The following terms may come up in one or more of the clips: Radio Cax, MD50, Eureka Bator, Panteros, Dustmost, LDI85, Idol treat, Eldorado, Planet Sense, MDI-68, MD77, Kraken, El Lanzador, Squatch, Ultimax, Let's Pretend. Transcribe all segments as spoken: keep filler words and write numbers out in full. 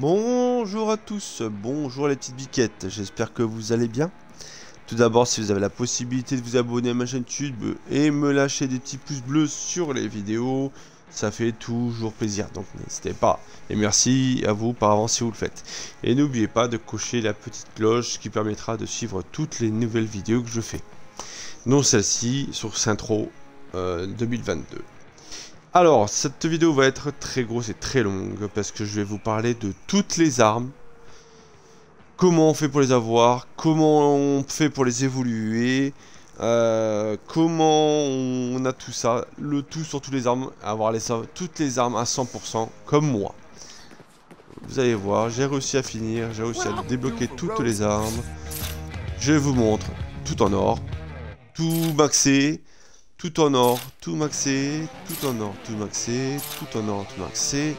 Bonjour à tous, bonjour les petites biquettes, j'espère que vous allez bien. Tout d'abord, si vous avez la possibilité de vous abonner à ma chaîne YouTube et me lâcher des petits pouces bleus sur les vidéos, ça fait toujours plaisir, donc n'hésitez pas. Et merci à vous par avance si vous le faites. Et n'oubliez pas de cocher la petite cloche qui permettra de suivre toutes les nouvelles vidéos que je fais. Non celle-ci, sur Sintro euh, deux mille vingt-deux. Alors, cette vidéo va être très grosse et très longue, parce que je vais vous parler de toutes les armes, comment on fait pour les avoir, comment on fait pour les évoluer, euh, comment on a tout ça, le tout sur toutes les armes, avoir les, toutes les armes à cent pour cent, comme moi. Vous allez voir, j'ai réussi à finir, j'ai réussi à débloquer toutes les armes. Je vous montre, tout en or, tout maxé. Tout en or, tout maxé, tout en or, tout maxé, tout en or, tout maxé,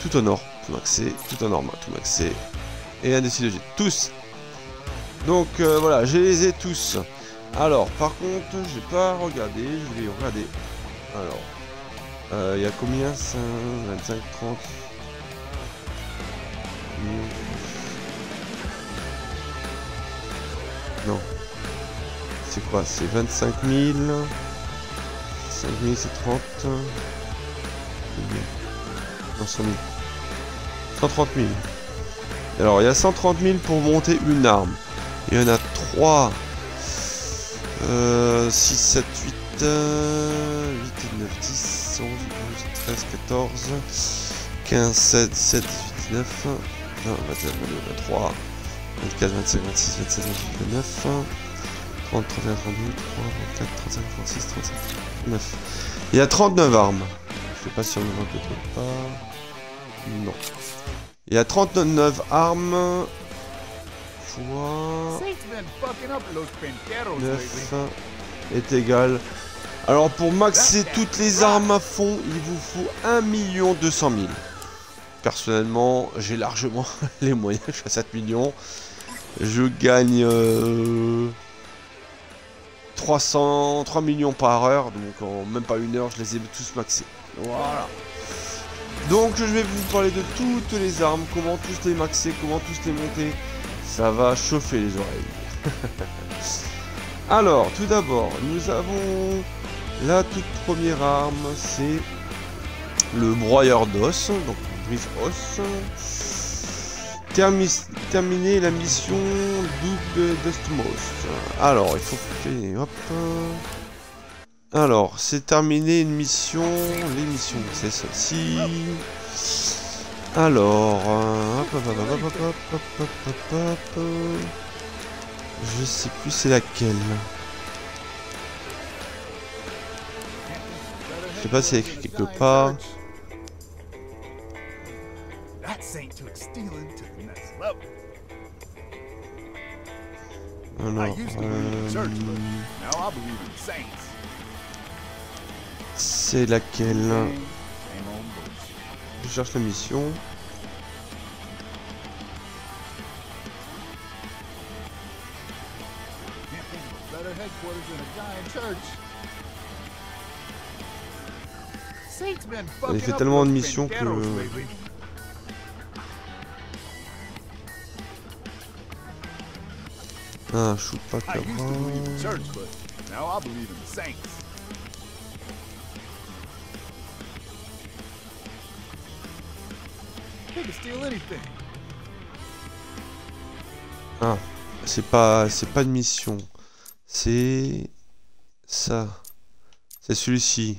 tout en or, tout maxé, tout en or, tout maxé, et ainsi de suite, tous. Donc euh, voilà, je les ai tous. Alors, par contre, j'ai pas regardé, je vais regarder. Alors, il euh, y a combien? Cinq, vingt-cinq, trente. Non. C'est quoi? C'est vingt-cinq mille. cinq mille, c'est trente. Non, cent mille. cent trente mille. Alors, il y a cent trente mille pour monter une arme. Il y en a trois. Euh, six, sept, huit, dix-neuf, dix, onze, douze, treize, quatorze, quinze, seize, dix-sept, dix-huit, dix-neuf, vingt, vingt-et-un, vingt-deux, vingt-trois, vingt-quatre, vingt-cinq, vingt-six, vingt-sept, vingt-huit, vingt-neuf. Il y a trente-neuf armes. Je sais pas si on ne voit peut-être pas. Non. Il y a trente-neuf armes. Fois neuf est égal. Alors pour maxer toutes les armes à fond, il vous faut un million deux cent mille. Personnellement, j'ai largement les moyens. Je suis à sept millions. Je gagne euh, trois millions par heure, donc en même pas une heure, je les ai tous maxés. Voilà. Donc je vais vous parler de toutes les armes, comment tous les maxer, comment tous les monter. Ça va chauffer les oreilles. Alors, tout d'abord, nous avons la toute première arme, c'est le broyeur d'os, donc brise os. Terminer la mission double Dustmost. Alors, il faut faire... Hop. Alors, c'est terminer une mission. L'émission, c'est celle-ci. Alors... Hop, hop, hop, hop, hop, hop, hop, hop, hop. Je sais plus c'est laquelle. Je sais pas si c'est écrit quelque part. Alors, euh... c'est laquelle? Je cherche la mission. Il fait tellement de missions que... Ah, je suis pas capable. Ah, c'est pas, c'est pas une mission. C'est ça. C'est celui-ci.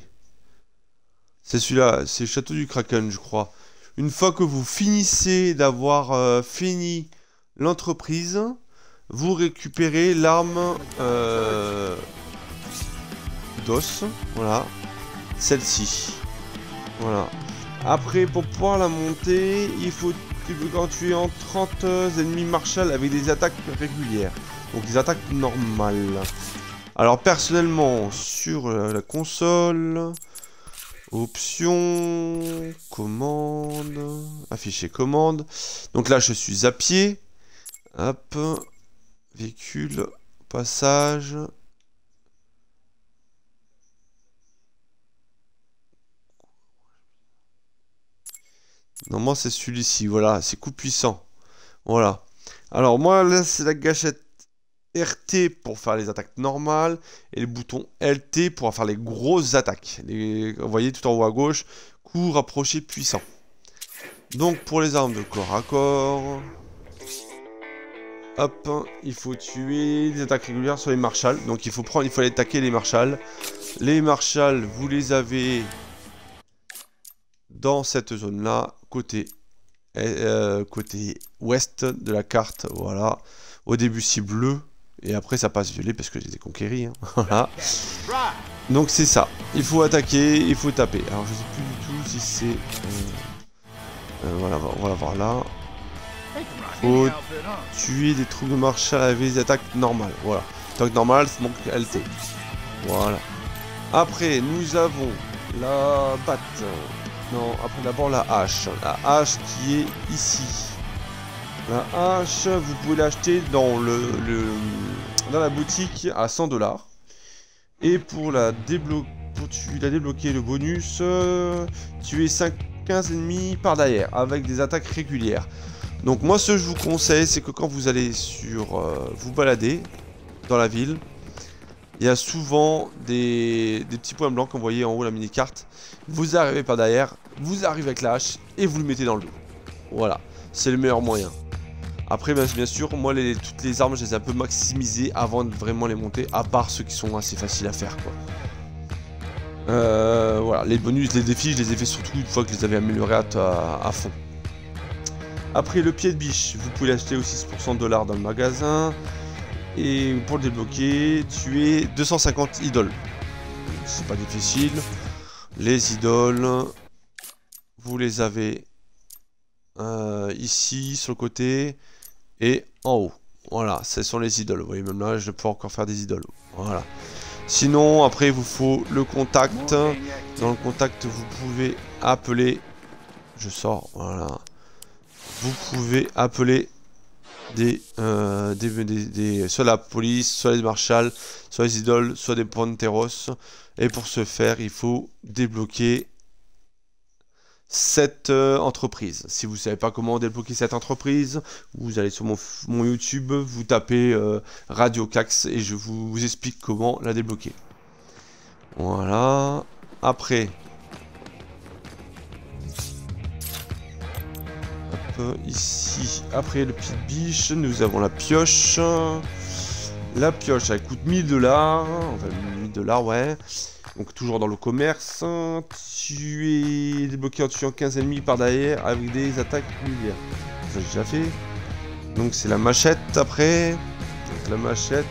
C'est celui-là. C'est le château du Kraken, je crois. Une fois que vous finissez d'avoir euh, fini l'entreprise, vous récupérez l'arme euh, d'os, voilà, celle-ci, voilà. Après, pour pouvoir la monter, il faut quand tu es en trente ennemis marshal avec des attaques régulières, donc des attaques normales. Alors personnellement, sur la console, options, commande, afficher commande. Donc là, je suis à pied. Hop. Véhicule, passage, Normalement c'est celui-ci, voilà, c'est coup puissant. Voilà. Alors moi là c'est la gâchette R T pour faire les attaques normales et le bouton L T pour faire les grosses attaques. Les, vous voyez tout en haut à gauche, coup rapproché puissant. Donc pour les armes de corps à corps, hop, il faut tuer des attaques régulières sur les marshals. Donc il faut prendre, il faut aller attaquer les marshals. Les marshals, vous les avez dans cette zone là, côté, euh, côté ouest de la carte. Voilà. Au début c'est bleu et après ça passe violet parce que je les ai conquéris, hein. Voilà. Donc c'est ça. Il faut attaquer, il faut taper. Alors je sais plus du tout si c'est. Euh, euh, voilà, on va la voir là. Faut tuer des troupes de marshal avec des attaques normales. Voilà. Attaque normale, c'est donc L T. Voilà. Après nous avons la batte. Non, après d'abord la hache. La hache qui est ici. La hache, vous pouvez l'acheter dans, le, le, dans la boutique à cent dollars. Et pour la, déblo pour tu, la débloquer, le bonus, euh, tuer quinze ennemis par derrière avec des attaques régulières. Donc moi, ce que je vous conseille, c'est que quand vous allez sur euh, vous balader dans la ville, il y a souvent des, des petits points blancs comme vous voyez en haut la mini-carte. Vous arrivez par derrière, vous arrivez avec la hache et vous le mettez dans le dos. Voilà, c'est le meilleur moyen. Après, bien sûr, moi, les, toutes les armes, je les ai un peu maximisées avant de vraiment les monter, à part ceux qui sont assez faciles à faire, quoi. Euh, voilà, les bonus, les défis, je les ai fait surtout une fois que je les avais améliorés à, à, à fond. Après, le pied de biche, vous pouvez l'acheter aussi pour cent dollars dans le magasin. Et pour le débloquer, tuer deux cent cinquante idoles. C'est pas difficile. Les idoles, vous les avez... Euh, ici sur le côté et en haut. Voilà, ce sont les idoles. Vous voyez, même là je peux encore faire des idoles. Voilà. Sinon après il vous faut le contact. Dans le contact vous pouvez appeler. Je sors. Voilà. Vous pouvez appeler des, euh, des, des, des soit la police, soit les marshals, soit les idoles, soit des panteros. Et pour ce faire il faut débloquer cette euh, entreprise. Si vous ne savez pas comment débloquer cette entreprise, vous allez sur mon, mon YouTube, vous tapez euh, Radio Cax et je vous, vous explique comment la débloquer. Voilà. Après, hop, ici, après le pied de biche, nous avons la pioche. La pioche, elle coûte mille dollars. Enfin, mille dollars, ouais. Donc toujours dans le commerce, tuer, débloquer en tuant quinze ennemis par derrière avec des attaques régulières. Ça j'ai déjà fait. Donc c'est la machette après. Donc la machette,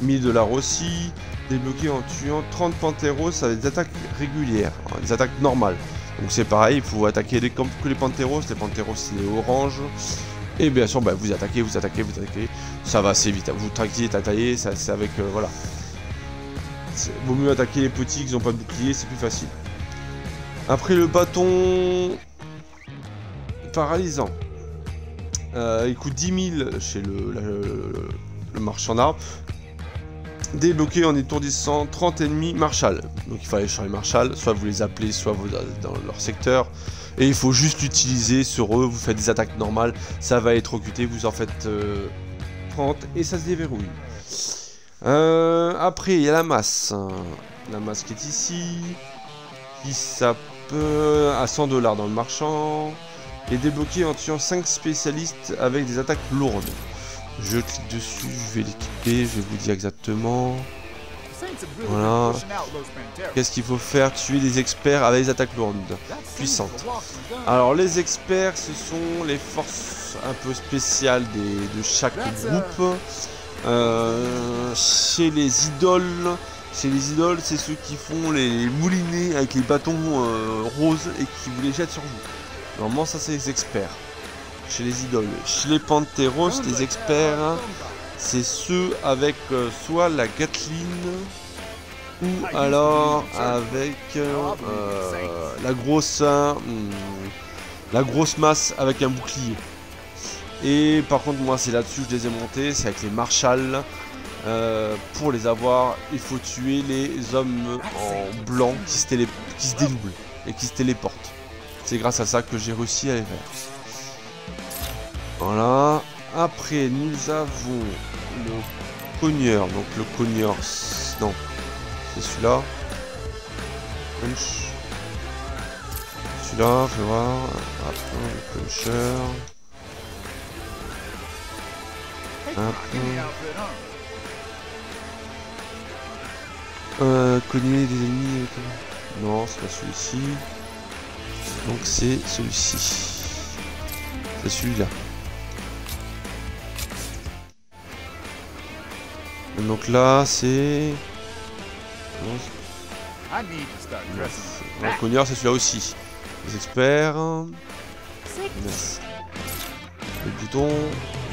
mille dollars aussi. Débloquer en tuant trente panteros avec des attaques régulières, hein, des attaques normales. Donc c'est pareil, il faut attaquer les, que les panteros, les panteros c'est orange. Et bien sûr, bah, vous attaquez, vous attaquez, vous attaquez. Ça va assez vite, vous traquez, taillez, ça c'est avec, euh, voilà. Vaut mieux attaquer les petits qui n'ont pas de bouclier, c'est plus facile. Après le bâton paralysant, euh, il coûte dix mille chez le, le, le marchand d'armes. Débloqué en étourdissant trente ennemis marshal. Donc il faut aller sur les marshal, soit vous les appelez, soit vous dans leur secteur. Et il faut juste l'utiliser sur eux, vous faites des attaques normales, ça va être occulté, vous en faites euh, trente et ça se déverrouille. Euh, après il y a la masse. La masse qui est ici. Qui sape à cent dollars dans le marchand. Et débloqué en tuant cinq spécialistes avec des attaques lourdes. Je clique dessus, je vais l'équiper, je vais vous dire exactement. Voilà. Qu'est-ce qu'il faut faire? Tuer des experts avec des attaques lourdes. Puissantes. Alors les experts, ce sont les forces un peu spéciales des, de chaque groupe. Euh, chez les idoles, chez les idoles, c'est ceux qui font les moulinets avec les bâtons euh, roses et qui vous les jettent sur vous. Normalement, ça c'est les experts. Chez les idoles, chez les panteros, les experts, c'est ceux avec euh, soit la Gatling ou alors avec euh, euh, la grosse, euh, la grosse masse avec un bouclier. Et par contre moi c'est là-dessus que je les ai montés, c'est avec les marshals. Euh, pour les avoir, il faut tuer les hommes en blanc qui se, télé qui se dédoublent et qui se téléportent. C'est grâce à ça que j'ai réussi à les faire. Voilà. Après, nous avons le cogneur. Donc le cogneur, non, c'est celui-là. Punch. Celui-là, je vais voir. Après, le puncher. Euh, cogner des ennemis avec... Non, c'est pas celui-ci. Donc c'est celui-ci. C'est celui-là. Donc là, c'est... Le cogneur, c'est celui-là aussi. Les experts. Yes. Le bouton.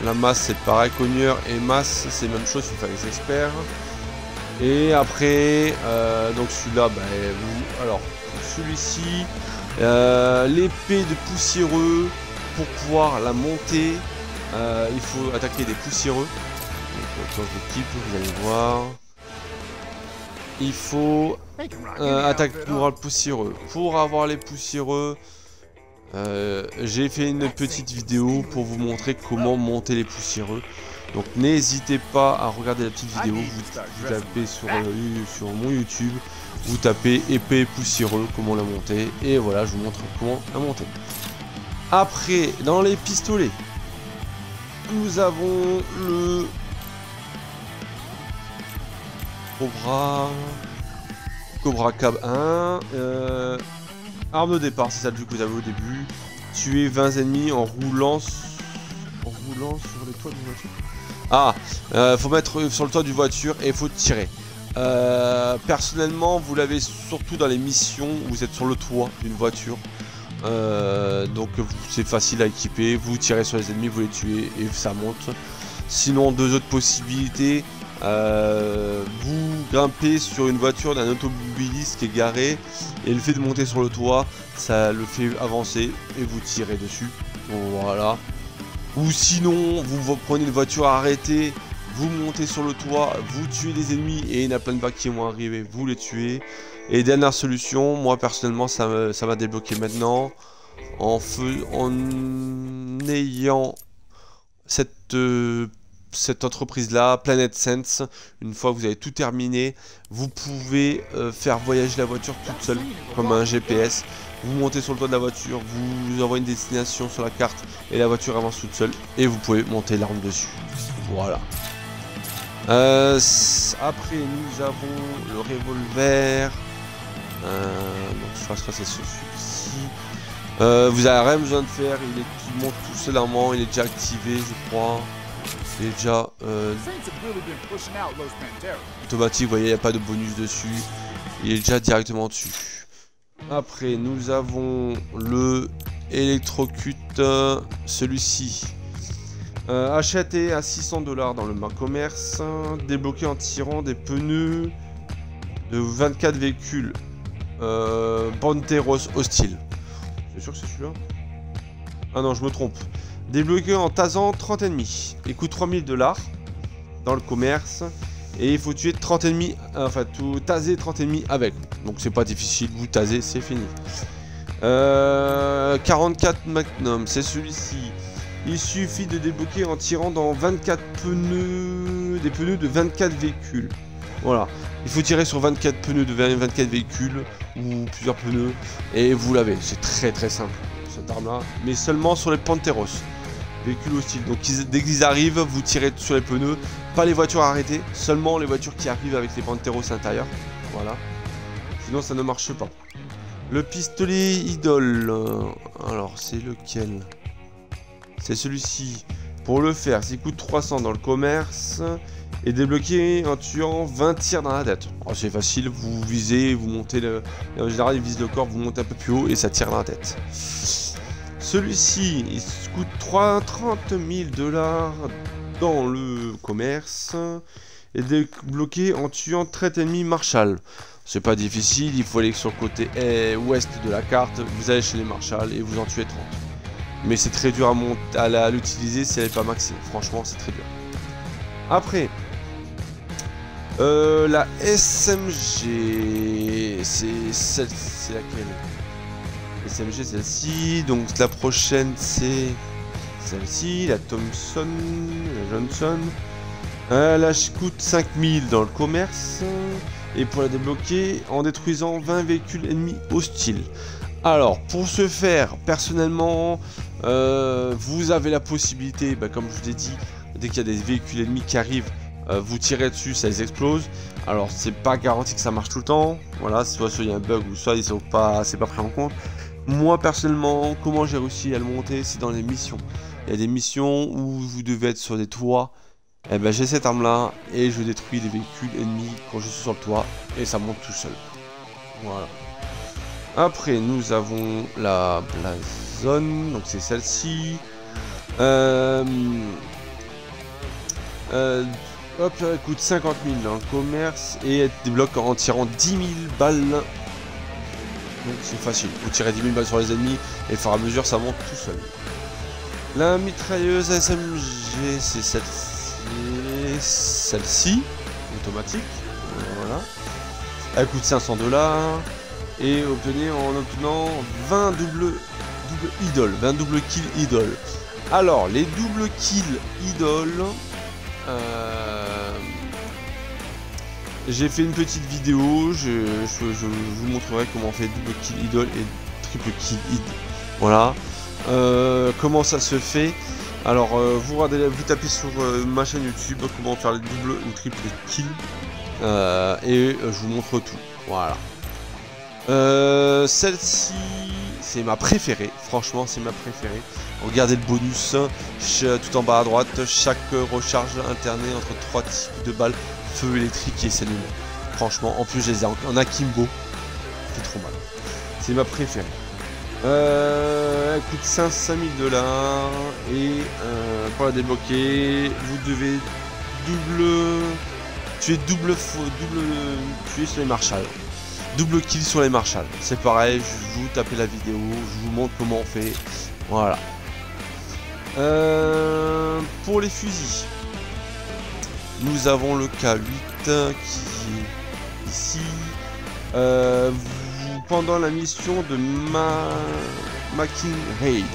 La masse, c'est pareil. Cogneur et masse, c'est la même chose. Il faut faire les experts. Et après, euh, donc celui-là, bah, vous... alors celui-ci, euh, l'épée de poussiéreux, pour pouvoir la monter, euh, il faut attaquer des poussiéreux. Donc, de type, vous allez voir. Il faut euh, attaquer pour le poussiéreux. Pour avoir les poussiéreux, euh, j'ai fait une petite vidéo pour vous montrer comment monter les poussiéreux. Donc n'hésitez pas à regarder la petite vidéo, vous, vous tapez sur, euh, sur mon YouTube, vous tapez épée poussiéreux, comment la monter, et voilà, je vous montre comment la monter. Après, dans les pistolets, nous avons le Cobra, Cobra Cab un, euh... arme de départ, c'est celle que vous avez au début, tuer vingt ennemis en roulant, en roulant sur les toits de voiture. Ah, euh, faut mettre sur le toit d'une voiture et faut tirer. Euh, personnellement, vous l'avez surtout dans les missions où vous êtes sur le toit d'une voiture. Euh, donc c'est facile à équiper, vous tirez sur les ennemis, vous les tuez et ça monte. Sinon, deux autres possibilités, euh, vous grimpez sur une voiture d'un automobiliste qui est garé et le fait de monter sur le toit, ça le fait avancer et vous tirez dessus. Donc, voilà. Ou sinon, vous, vous prenez une voiture arrêtée, vous montez sur le toit, vous tuez des ennemis et il y en a plein de vagues qui vont arriver, vous les tuez. Et dernière solution, moi personnellement ça m'a débloqué maintenant, en, feu, en ayant cette, euh, cette entreprise là, Planet Sense, une fois que vous avez tout terminé, vous pouvez euh, faire voyager la voiture toute seule, comme un G P S. Vous montez sur le toit de la voiture, vous envoyez une destination sur la carte et la voiture avance toute seule et vous pouvez monter l'arme dessus. Voilà. Euh, après nous avons le revolver. Euh, donc je pense que c'est celui-ci. Euh, vous n'avez rien besoin de faire, il, est, il monte tout seul à un moment, il est déjà activé je crois. Il est déjà euh, automatique, vous voyez, il n'y a pas de bonus dessus. Il est déjà directement dessus. Après, nous avons le électrocute, euh, celui-ci. Euh, acheté à six cents dollars dans le marc commerce, hein, débloqué en tirant des pneus de vingt-quatre véhicules euh, Banteros hostiles. C'est sûr que c'est celui-là. Ah non, je me trompe. Débloqué en tasant trente ennemis. Il coûte trois mille dollars dans le commerce. Et il faut tuer trente ennemis, enfin tout taser trente ennemis avec. Donc c'est pas difficile, vous tasez, c'est fini. Euh, quarante-quatre Magnum, c'est celui-ci. Il suffit de débloquer en tirant dans vingt-quatre pneus, des pneus de vingt-quatre véhicules. Voilà, il faut tirer sur vingt-quatre pneus de vingt-quatre véhicules ou plusieurs pneus et vous l'avez. C'est très très simple cette arme-là, mais seulement sur les Panteros. Véhicules hostiles. Donc ils, dès qu'ils arrivent, vous tirez sur les pneus, pas les voitures arrêtées, seulement les voitures qui arrivent avec les Panteros à l'intérieur. Voilà. Sinon ça ne marche pas. Le pistolet idole. Alors c'est lequel? C'est celui-ci. Pour le faire, il coûte trois cents dans le commerce et débloqué en tuant vingt tirs dans la tête. C'est facile, vous visez, vous montez le. En général, il vise le corps, vous montez un peu plus haut et ça tire dans la tête. Celui-ci, il coûte trente mille dollars dans le commerce et débloqué en tuant trente ennemis Marshall. C'est pas difficile, il faut aller sur le côté est, ouest de la carte, vous allez chez les Marshall et vous en tuez trente. Mais c'est très dur à, à l'utiliser si elle n'est pas maxée, franchement c'est très dur. Après, euh, la S M G, c'est celle-ci, c'est laquelle ? S M G, celle-ci. Donc la prochaine, c'est celle-ci, la Thompson, la Johnson. Euh, là, je coûte cinq mille dans le commerce. Et pour la débloquer, en détruisant vingt véhicules ennemis hostiles. Alors, pour ce faire, personnellement, euh, vous avez la possibilité, bah, comme je vous l'ai dit, dès qu'il y a des véhicules ennemis qui arrivent, euh, vous tirez dessus, ça les explose. Alors, c'est pas garanti que ça marche tout le temps. Voilà, soit il y a un bug ou soit ils sont pas, c'est pas pris en compte. Moi, personnellement, comment j'ai réussi à le monter, c'est dans les missions. Il y a des missions où vous devez être sur des toits. Eh ben, j'ai cette arme là et je détruis des véhicules ennemis quand je suis sur le toit et ça monte tout seul. Voilà. Après nous avons la Blazone, donc c'est celle-ci. Euh, euh, hop, elle coûte cinquante mille dans le commerce et elle débloque en tirant dix mille balles. Donc c'est facile, vous tirez dix mille balles sur les ennemis et au fur et à mesure ça monte tout seul. La mitrailleuse S M G, c'est celle-ci. Celle-ci, automatique, voilà. Elle coûte cinq cents dollars et obtenez en obtenant vingt double, double idoles, vingt double kill idoles. Alors les double kill idoles, euh, j'ai fait une petite vidéo, je, je, je vous montrerai comment on fait double kill idole et triple kill idole. Voilà, euh, comment ça se fait. Alors euh, vous regardez, vous tapez sur euh, ma chaîne YouTube comment faire les double ou triple kill euh, et euh, je vous montre tout. Voilà. Euh, Celle-ci, c'est ma préférée. Franchement, c'est ma préférée. Regardez le bonus tout en bas à droite. Chaque recharge alternée entre trois types de balles, feu électrique et saignement. Franchement, en plus je les ai en, en akimbo. C'est trop mal. C'est ma préférée. Euh, elle coûte cinq mille dollars et euh, pour la débloquer, vous devez double tuer double faux, double tuer sur les marshals, double kill sur les marshals. C'est pareil, je vous tape la vidéo, je vous montre comment on fait. Voilà. Euh, pour les fusils, nous avons le K huit qui est ici. Euh, vous pendant la mission de ma... Macking Raid.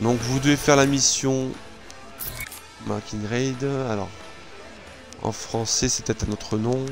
Donc vous devez faire la mission Macking Raid. Alors en français c'est peut-être un autre nom.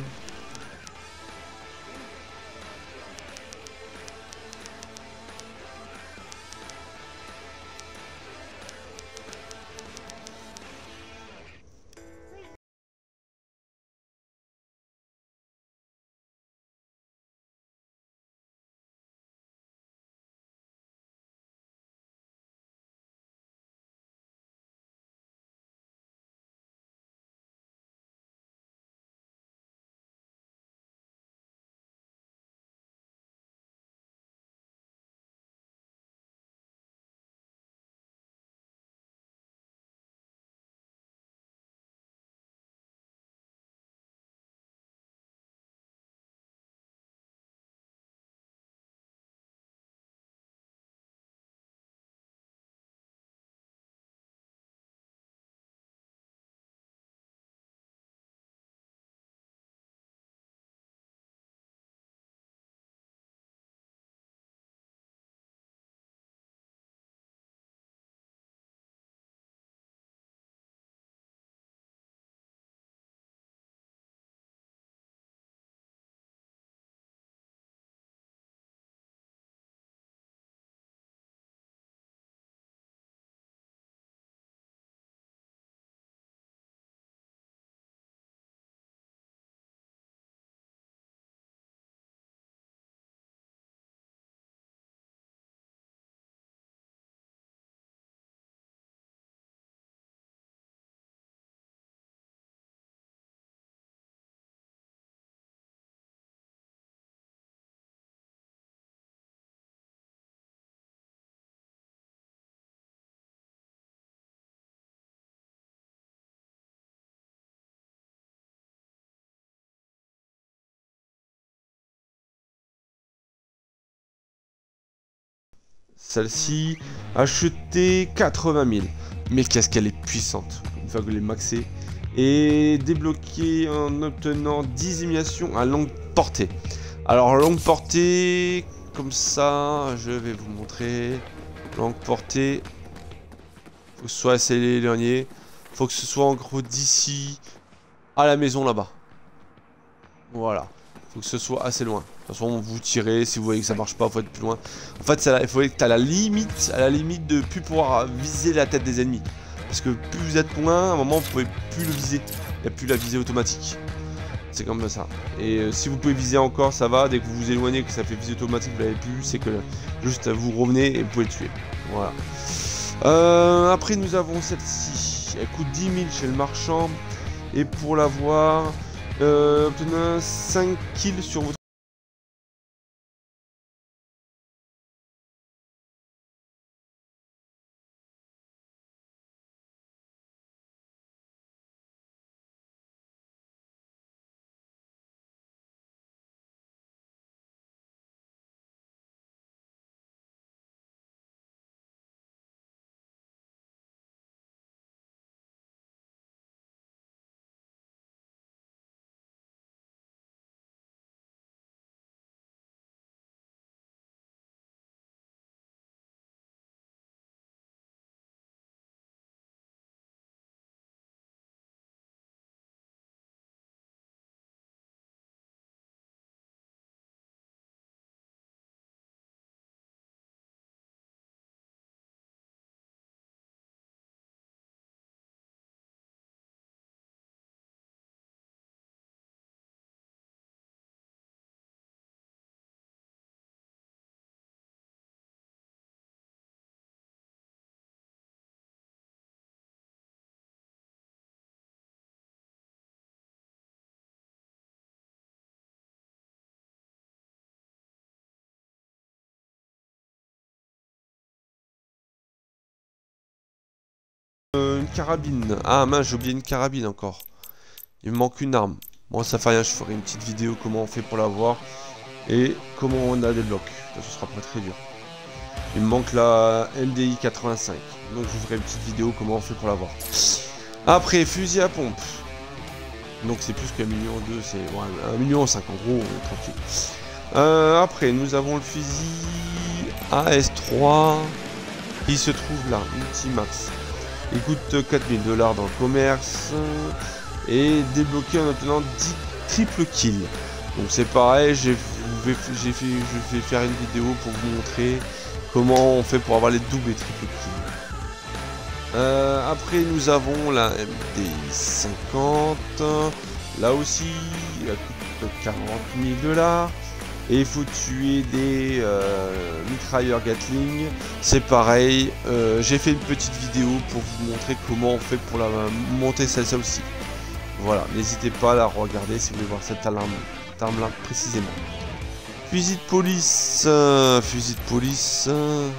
Celle-ci, acheter quatre-vingt mille. Mais qu'est-ce qu'elle est puissante, une fois que vous les maxez. Et débloquer en obtenant dix éliminations à longue portée. Alors, longue portée, comme ça. Je vais vous montrer. Longue portée. Faut que ce soit assez les derniers. Faut que ce soit en gros d'ici à la maison là-bas. Voilà. Faut que ce soit assez loin. De toute façon, vous tirez. Si vous voyez que ça marche pas, faut être plus loin. En fait, il faut être à la limite, à la limite de plus pouvoir viser la tête des ennemis. Parce que plus vous êtes loin, à un moment, vous pouvez plus le viser. Il n'y a plus la visée automatique. C'est comme ça. Et euh, si vous pouvez viser encore, ça va. Dès que vous vous éloignez, que ça fait visée automatique, vous l'avez plus. C'est que juste vous revenez et vous pouvez le tuer. Voilà. Euh, après, nous avons celle-ci. Elle coûte dix mille chez le marchand. Et pour l'avoir, euh, obtenez cinq kills sur votre. Une carabine. Ah mince, j'ai oublié une carabine encore. Il me manque une arme. Bon, ça fait rien, je ferai une petite vidéo comment on fait pour l'avoir et comment on a des blocs. Ça, ce sera pas très dur. Il me manque la L D I quatre-vingt-cinq. Donc je ferai une petite vidéo comment on fait pour l'avoir. Après, fusil à pompe. Donc c'est plus qu'un million deux, c'est ouais, un million cinq en gros, on est tranquille. Euh, après, nous avons le fusil A S trois qui se trouve là, Ultimax. Il coûte quatre mille dollars dans le commerce et débloqué en obtenant dix triple kill. Donc c'est pareil, j'ai fait, je vais faire une vidéo pour vous montrer comment on fait pour avoir les doubles et triple kills. Euh, après nous avons la M D cinquante. Là aussi, elle coûte quarante mille dollars. Et il faut tuer des euh, mitrailleurs Gatling. C'est pareil, euh, j'ai fait une petite vidéo pour vous montrer comment on fait pour la monter celle-là aussi. Voilà, n'hésitez pas à la regarder si vous voulez voir cette arme là précisément. Fusil de police, euh, fusil de police, euh,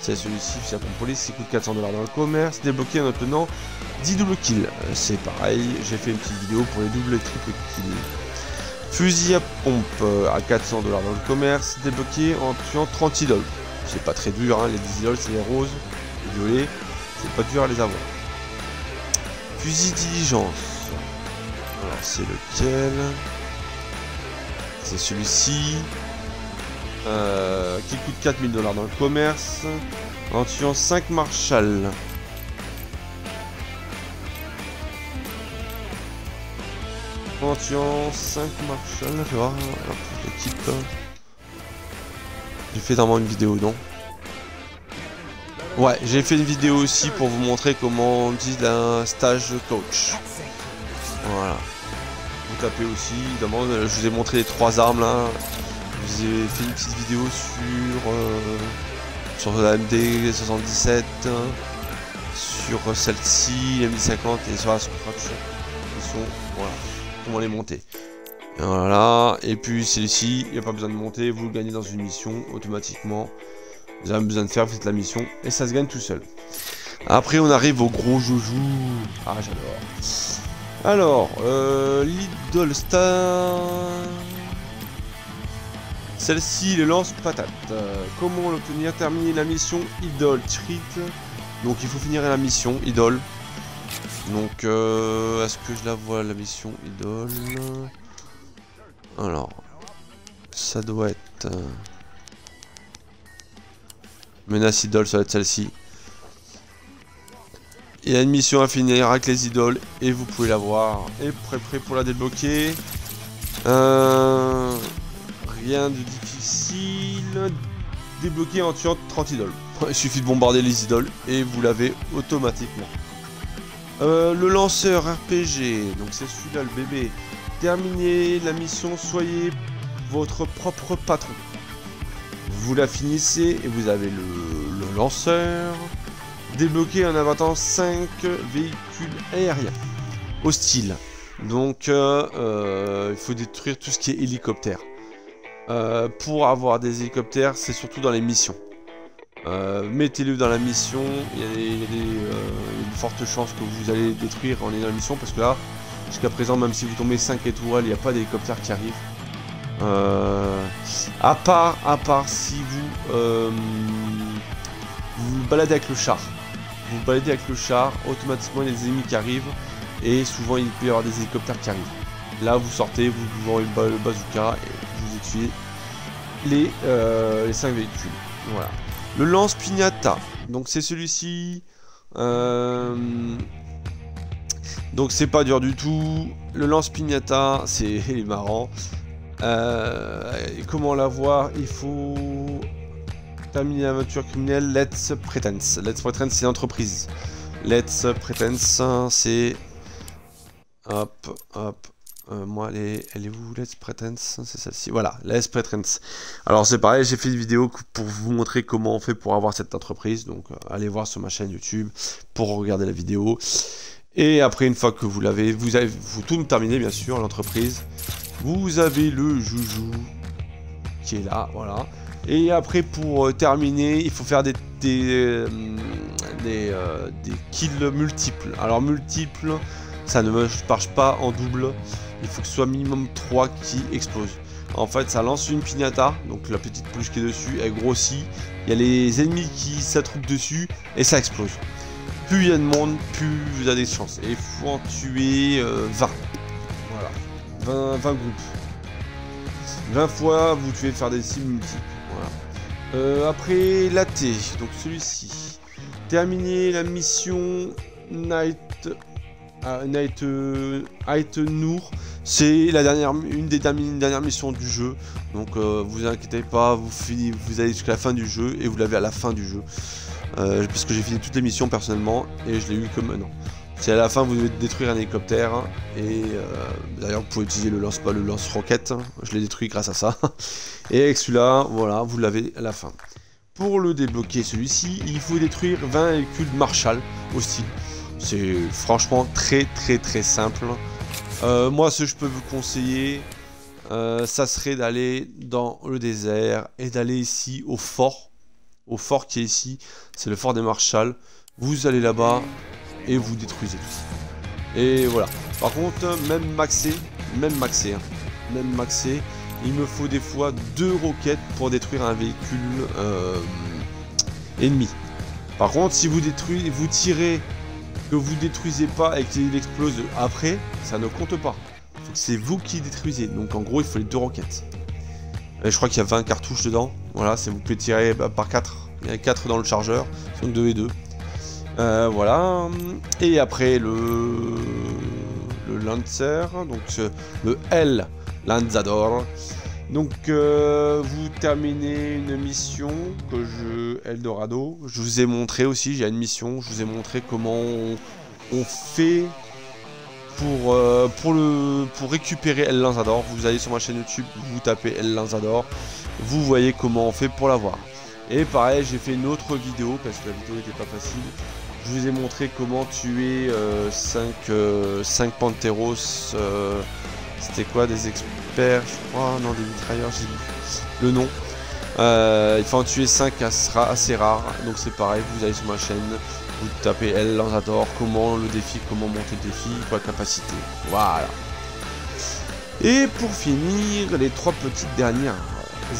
c'est celui-ci, fusil à pompe police, il coûte quatre cents dollars dans le commerce, débloqué en obtenant dix double kills. C'est pareil, j'ai fait une petite vidéo pour les doubles et triple kills. Fusil à pompe à quatre cents dollars dans le commerce, débloqué en tuant trente idoles. C'est pas très dur, hein, les idoles c'est les roses, les violets, c'est pas dur à les avoir. Fusil diligence. Alors c'est lequel? C'est celui-ci. Euh, qui coûte quatre mille dollars dans le commerce, en tuant cinq Marshall. En tuant cinq Marshall, je vais voir l'équipe. J'ai fait normalement une vidéo, non? Ouais, j'ai fait une vidéo aussi pour vous montrer comment on dit d'un stage coach. Voilà. Vous tapez aussi, évidemment, je vous ai montré les trois armes là. Je vous ai fait une petite vidéo sur, euh, sur la M D soixante-dix-sept, sur celle-ci, M D cinquante et sur la Squatch. Ils sont, voilà. Comment les monter. Voilà, et puis celui-ci, il n'y a pas besoin de monter, vous le gagnez dans une mission automatiquement. Vous avez besoin de faire, vous faites la mission et ça se gagne tout seul. Après, on arrive au gros joujou. Ah, j'adore. Alors, euh, l'Idol Star. Celle-ci, les lance-patates. Euh, comment l'obtenir? Terminer la mission Idol treat. Donc, il faut finir la mission Idol. Donc, euh, est-ce que je la vois la mission idole? Alors, ça doit être. Menace idole, ça va être celle-ci. Il y a une mission à finir avec les idoles et vous pouvez la voir. Et prêt prêt pour la débloquer. Euh... Rien de difficile. Débloquer en tuant trente idoles. Il suffit de bombarder les idoles et vous l'avez automatiquement. Euh, le lanceur R P G, donc c'est celui-là le bébé. Terminez la mission, soyez votre propre patron. Vous la finissez et vous avez le, le lanceur. Débloqué en abattant cinq véhicules aériens hostiles. Donc euh, euh, il faut détruire tout ce qui est hélicoptère. Euh, pour avoir des hélicoptères, c'est surtout dans les missions. Euh, Mettez-le dans la mission. Il y a, des, il y a des, euh, il y a de fortes chances que vous allez détruire en ayant la mission. Parce que là, jusqu'à présent, même si vous tombez cinq étoiles, il n'y a pas d'hélicoptère qui arrive. Euh, à part, à part si vous euh, vous, vous baladez avec le char. Vous vous baladez avec le char, automatiquement il y a des ennemis qui arrivent et souvent il peut y avoir des hélicoptères qui arrivent. Là vous sortez, vous vous le bazooka et vous étudiez les, euh, les cinq véhicules. Voilà. Le lance piñata, donc c'est celui-ci. Euh... Donc c'est pas dur du tout. Le lance piñata, c'est marrant. Euh... Comment l'avoir? Il faut terminer l'aventure criminelle. Let's Pretend. Let's Pretend, c'est l'entreprise. Let's Pretend, c'est... Hop, hop. Euh, moi, elle est... elle est où, Let's Pretend? C'est celle-ci. Voilà, Let's Pretend. Alors, c'est pareil, j'ai fait une vidéo pour vous montrer comment on fait pour avoir cette entreprise. Donc, allez voir sur ma chaîne YouTube pour regarder la vidéo. Et après, une fois que vous l'avez, vous avez vous tout terminé, bien sûr, l'entreprise. Vous avez le joujou qui est là, voilà. Et après, pour terminer, il faut faire des, des, euh, des, euh, des kills multiples. Alors, multiples, ça ne marche pas en double. Il faut que ce soit minimum trois qui explosent. En fait, ça lance une piñata, donc la petite peluche qui est dessus, elle grossit. Il y a les ennemis qui s'attroupent dessus et ça explose. Plus il y a de monde, plus vous avez des chances. Et il faut en tuer euh, vingt. Voilà, vingt, vingt groupes. vingt fois, vous tuez faire des cibles multiples. Voilà. Euh, après l'A T, donc celui-ci. Terminer la mission Night, euh, Night, euh, Night Nour. C'est la dernière, une des dernières missions du jeu. Donc euh, vous inquiétez pas, vous finissez, vous allez jusqu'à la fin du jeu et vous l'avez à la fin du jeu. Euh, parce que j'ai fini toutes les missions personnellement et je l'ai eu comme maintenant. C'est à la fin, vous devez détruire un hélicoptère et euh, d'ailleurs vous pouvez utiliser le lance-pas, le lance-roquette. Je l'ai détruit grâce à ça. Et avec celui-là, voilà, vous l'avez à la fin. Pour le débloquer, celui-ci, il faut détruire vingt véhicules Marshall hostiles. C'est franchement très très très simple. Euh, moi, ce que je peux vous conseiller, euh, ça serait d'aller dans le désert et d'aller ici au fort, au fort qui est ici. C'est le fort des Marshall. Vous allez là-bas. Et vous détruisez tout. Et voilà. Par contre, même maxé, même maxé, hein, même maxé, il me faut des fois deux roquettes pour détruire un véhicule euh, ennemi. Par contre, si vous détruisez, vous tirez, que vous détruisez pas et qu'il explose après, ça ne compte pas. C'est vous qui détruisez. Donc en gros, il faut les deux roquettes. Et je crois qu'il y a vingt cartouches dedans. Voilà, c'est vous pouvez tirer bah, par quatre. Il y a quatre dans le chargeur, donc deux et deux. Euh, voilà, et après le, le Lancer, donc ce, le El Lanzador. Donc euh, vous terminez une mission que je, Eldorado, je vous ai montré aussi, j'ai une mission, je vous ai montré comment on, on fait pour, euh, pour, le, pour récupérer El Lanzador. Vous allez sur ma chaîne YouTube, vous tapez El Lanzador, vous voyez comment on fait pour l'avoir. Et pareil, j'ai fait une autre vidéo, parce que la vidéo n'était pas facile. Je vous ai montré comment tuer euh, cinq, euh, cinq Panteros. Euh, C'était quoi? Des experts, je crois. Non, des mitrailleurs, j'ai dit le nom. Euh, il faut en tuer cinq assez rares. Donc c'est pareil, vous allez sur ma chaîne. Vous tapez El Lanzador, comment le défi, comment monter le défi, quoi, capacité. Voilà. Et pour finir, les trois petites dernières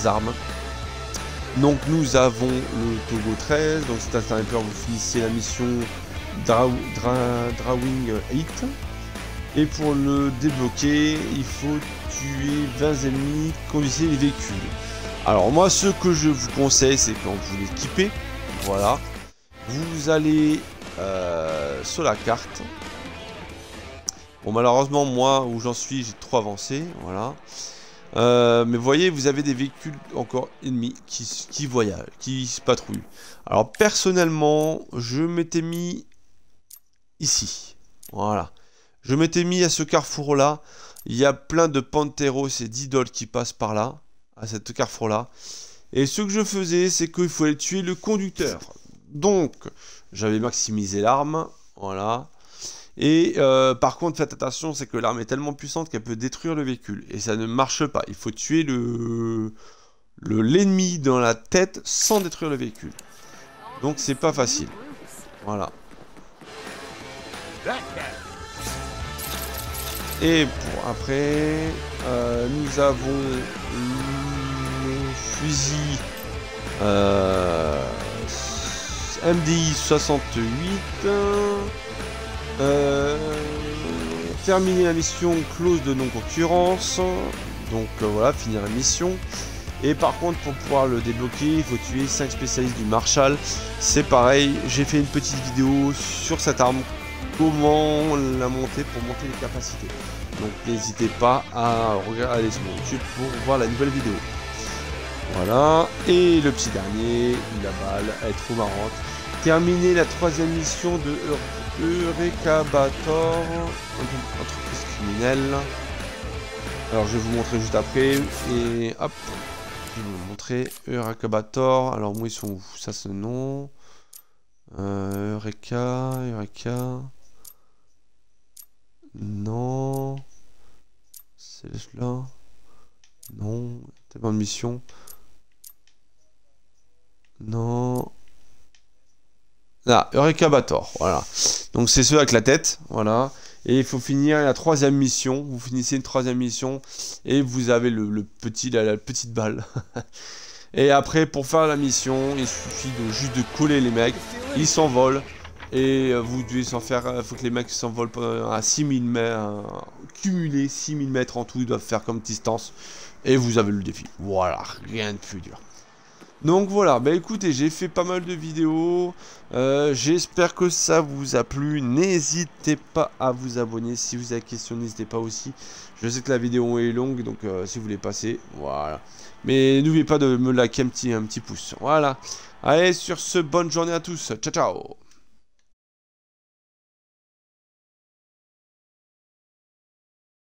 armes. Donc nous avons le Togo treize, donc c'est un sniper, vous finissez la mission Draw, Draw, Drawing huit. Et pour le débloquer, il faut tuer vingt ennemis, conduisez les véhicules. Alors moi, ce que je vous conseille, c'est quand vous l'équipez, Voilà. Vous allez euh, sur la carte. Bon, malheureusement, moi, où j'en suis, j'ai trop avancé. Voilà. Euh, mais vous voyez, vous avez des véhicules encore ennemis qui, qui voyagent, qui se patrouillent. Alors, personnellement, je m'étais mis ici. Voilà. Je m'étais mis à ce carrefour-là. Il y a plein de panteros et d'idoles qui passent par là, à ce carrefour-là. Et ce que je faisais, c'est qu'il fallait tuer le conducteur. Donc, j'avais maximisé l'arme. Voilà. Et euh, par contre, faites attention, c'est que l'arme est tellement puissante qu'elle peut détruire le véhicule. Et ça ne marche pas. Il faut tuer le l'ennemi dans la tête sans détruire le véhicule. Donc, c'est pas facile. Voilà. Et pour après, euh, nous avons le fusil euh, M D I soixante-huit. Euh, terminer la mission, clause de non-concurrence. Donc euh, voilà, finir la mission. Et par contre, pour pouvoir le débloquer, il faut tuer cinq spécialistes du Marshal. C'est pareil, j'ai fait une petite vidéo sur cette arme, comment la monter pour monter les capacités. Donc n'hésitez pas à regarder sur mon YouTube pour voir la nouvelle vidéo. Voilà. Et le petit dernier, la balle, elle est trop marrante. Terminer la troisième mission de Eureka Bator, entreprise criminelle. Alors je vais vous montrer juste après. Et hop, je vais vous montrer Eureka Bator. Alors moi ils sont où? Ça c'est non. Euh, Eureka, Eureka. Non. C'est là. Non. Tellement de mission. Non. Ah, Eureka Bator, voilà. Donc c'est ceux avec la tête, voilà. Et il faut finir la troisième mission. Vous finissez une troisième mission et vous avez le, le petit, la, la petite balle. Et après, pour faire la mission, il suffit de juste de coller les mecs. Ils s'envolent et vous devez s'en faire. Il faut que les mecs s'envolent à six mille mètres, cumuler six mille mètres en tout. Ils doivent faire comme distance et vous avez le défi. Voilà, rien de plus dur. Donc voilà, bah écoutez, j'ai fait pas mal de vidéos, euh, j'espère que ça vous a plu, n'hésitez pas à vous abonner, si vous avez des questions, n'hésitez pas aussi, je sais que la vidéo est longue, donc euh, si vous voulez passer, voilà, mais n'oubliez pas de me liker un petit, un petit pouce, voilà, allez, sur ce, bonne journée à tous, ciao ciao.